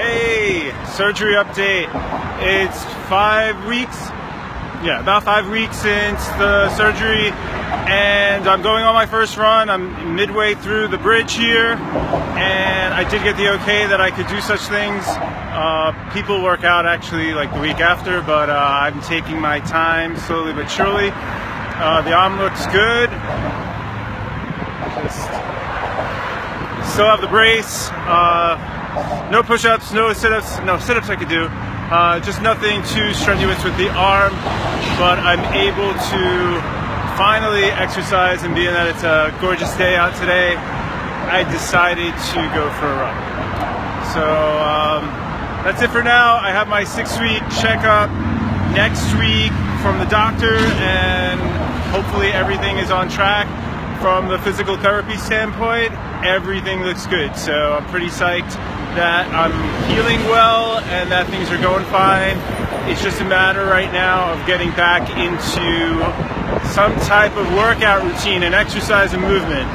Hey, surgery update. It's 5 weeks, yeah, about 5 weeks since the surgery, and I'm going on my first run. I'm midway through the bridge here, and I did get the okay that I could do such things. People work out actually like the week after, but I'm taking my time slowly but surely. The arm looks good. Still have the brace. No push-ups, no sit-ups. No sit-ups I could do. Just nothing too strenuous with the arm, but I'm able to finally exercise, and being that it's a gorgeous day out today, I decided to go for a run. So that's it for now. I have my 6-week checkup next week from the doctor, and hopefully everything is on track. From the physical therapy standpoint, everything looks good. So I'm pretty psyched that I'm healing well and that things are going fine. It's just a matter right now of getting back into some type of workout routine and exercise and movement.